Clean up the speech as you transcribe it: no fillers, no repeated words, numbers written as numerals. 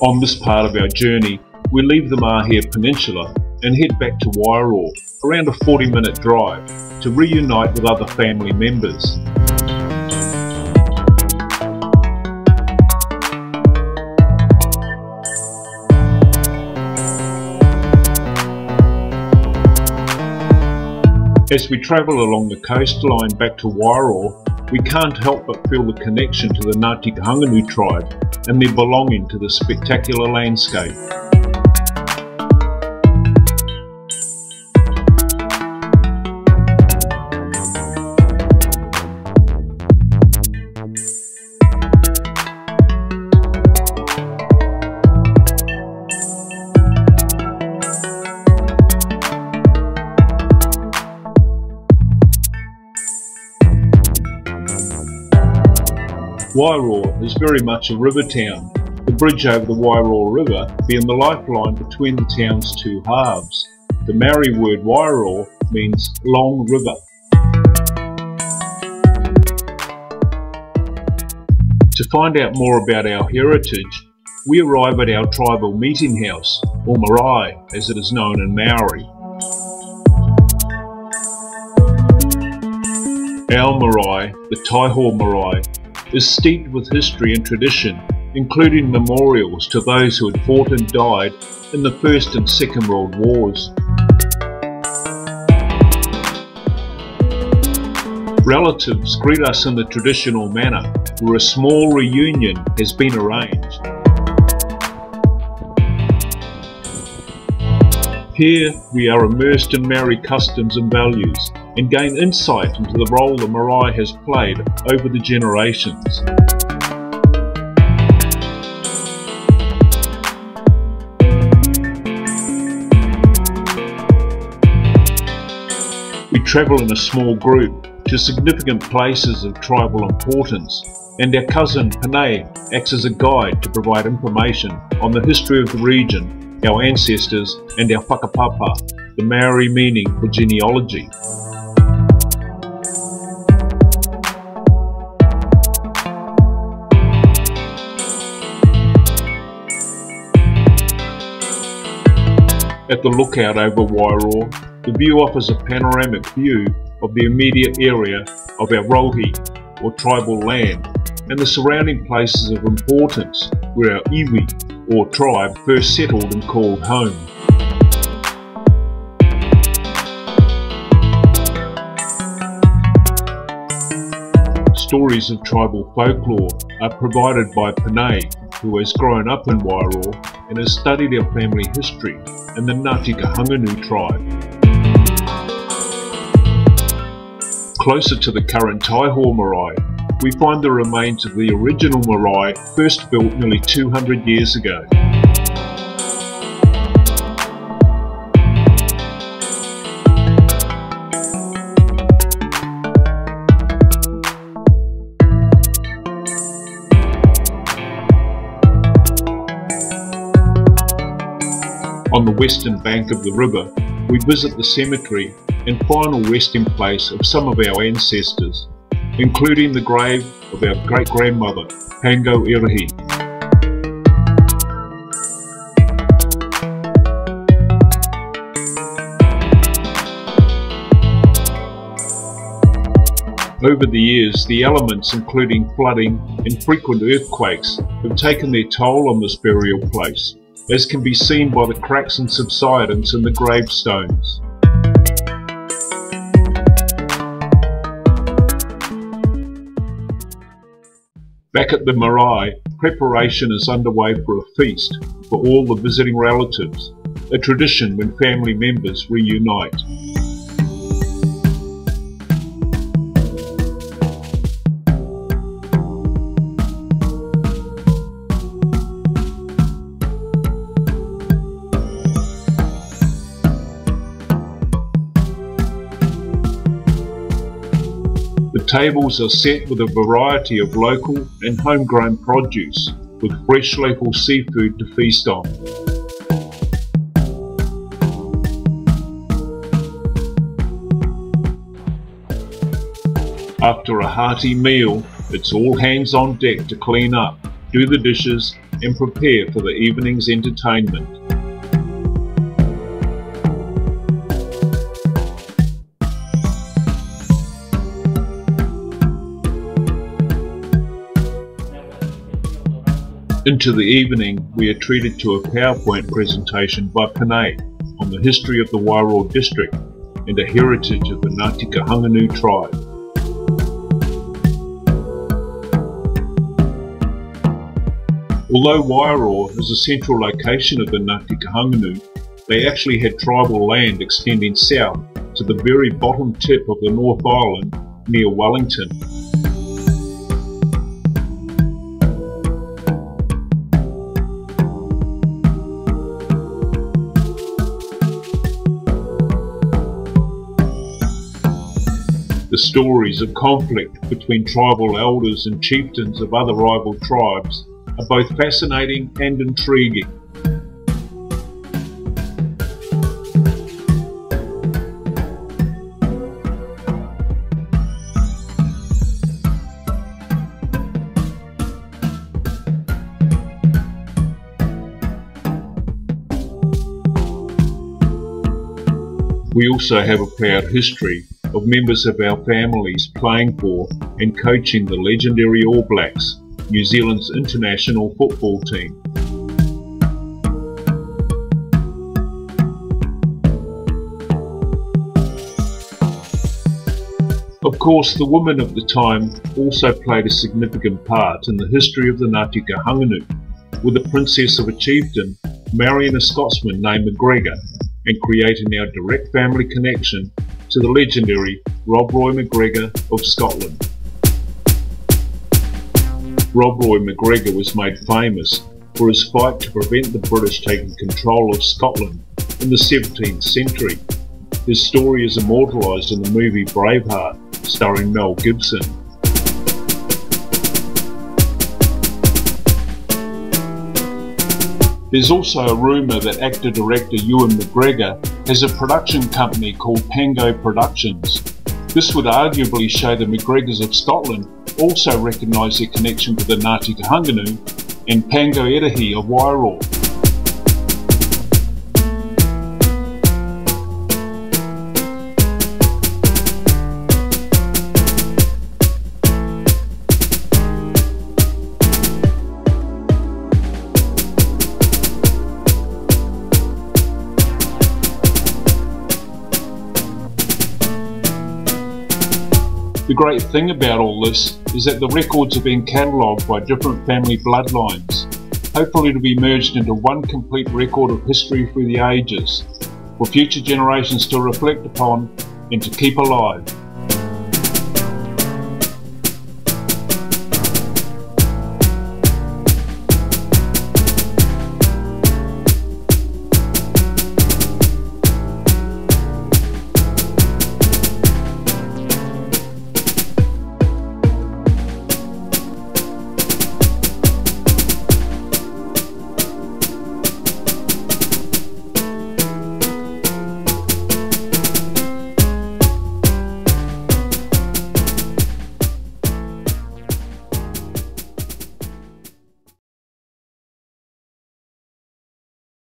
On this part of our journey, we leave the Mahia Peninsula and head back to Wairoa, around a 40-minute drive, to reunite with other family members. As we travel along the coastline back to Wairoa, we can't help but feel the connection to the Ngāti Kahungunu tribe and their belonging to the spectacular landscape. Wairoa is very much a river town, the bridge over the Wairoa River being the lifeline between the town's two halves. The Maori word Wairoa means long river. To find out more about our heritage, we arrive at our tribal meeting house, or marae as it is known in Maori. Our marae, the Tiahoa Marae, is steeped with history and tradition, including memorials to those who had fought and died in the First and Second World Wars. Relatives greet us in the traditional manner, where a small reunion has been arranged. Here we are immersed in Maori customs and values, and gain insight into the role the marae has played over the generations. We travel in a small group to significant places of tribal importance, and our cousin Panae acts as a guide to provide information on the history of the region, our ancestors, and our whakapapa, the Maori meaning for genealogy. At the lookout over Wairoa, the view offers a panoramic view of the immediate area of our Rohe, or tribal land, and the surrounding places of importance where our Iwi, or tribe, first settled and called home. Stories of tribal folklore are provided by Panae, who has grown up in Wairoa and has studied our family history and the Ngāti Kahungunu tribe. Closer to the current Tiahoa Marae, we find the remains of the original marae first built nearly 200 years ago. On the western bank of the river, we visit the cemetery and final resting place of some of our ancestors, including the grave of our great-grandmother, Pango Irihi. Over the years, the elements, including flooding and frequent earthquakes, have taken their toll on this burial place, as can be seen by the cracks and subsidence in the gravestones. Back at the marae, preparation is underway for a feast for all the visiting relatives, a tradition when family members reunite. Tables are set with a variety of local and homegrown produce, with fresh local seafood to feast on. After a hearty meal, it's all hands on deck to clean up, do the dishes, and prepare for the evening's entertainment. Into the evening, we are treated to a PowerPoint presentation by Panae on the history of the Wairoa district and the heritage of the Ngāti Kahungunu tribe. Although Wairoa is a central location of the Ngāti Kahungunu, they actually had tribal land extending south to the very bottom tip of the North Island near Wellington. The stories of conflict between tribal elders and chieftains of other rival tribes are both fascinating and intriguing. We also have a proud history of members of our families playing for and coaching the legendary All Blacks, New Zealand's international football team. Of course, the women of the time also played a significant part in the history of the Ngāti Kahungunu, with the princess of a chieftain marrying a Scotsman named MacGregor and creating our direct family connection to the legendary Rob Roy MacGregor of Scotland. Rob Roy MacGregor was made famous for his fight to prevent the British taking control of Scotland in the 17th century. His story is immortalised in the movie Braveheart, starring Mel Gibson. There's also a rumour that actor-director Ewan MacGregor has a production company called Pango Productions. This would arguably show the MacGregors of Scotland also recognise their connection to the Ngāti Kahungunu and Pango Irihi of Wairoa. The great thing about all this is that the records are being catalogued by different family bloodlines, hopefully to be merged into one complete record of history through the ages, for future generations to reflect upon and to keep alive.